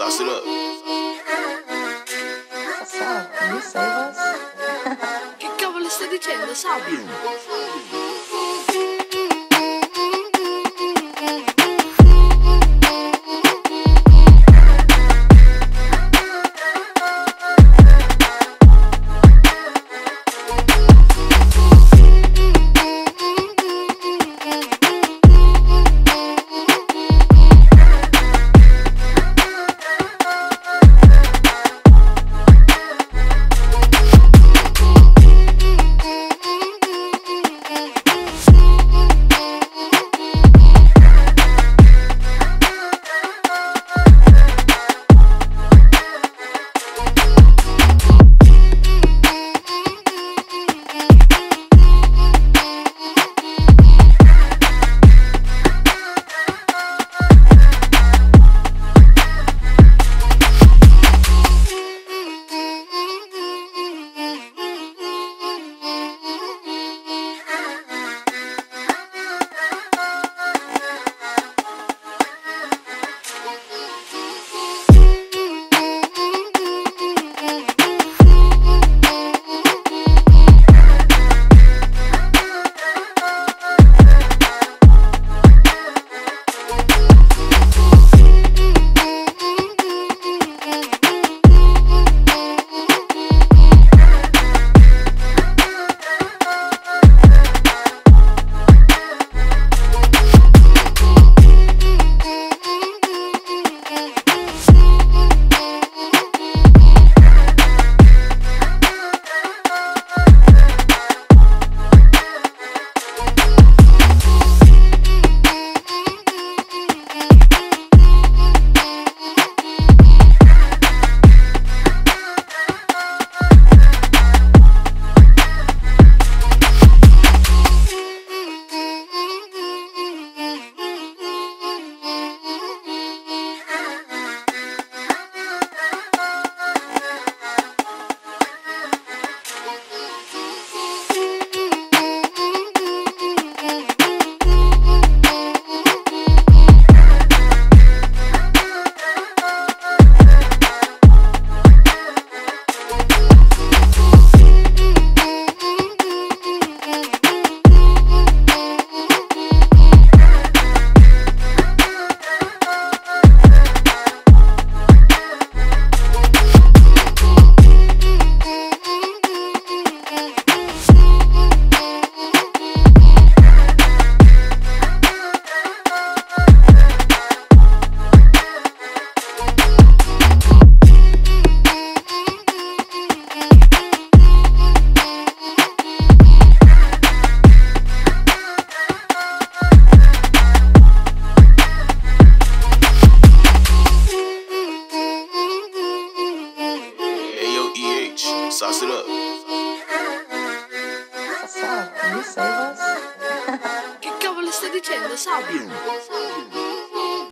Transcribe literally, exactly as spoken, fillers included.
Sauce it up. What's up? Can you save us? Che cavolo stai dicendo, Sabio? Sauce it up. What's up? Can you save us? Che cavolo stai dicendo, Sabio?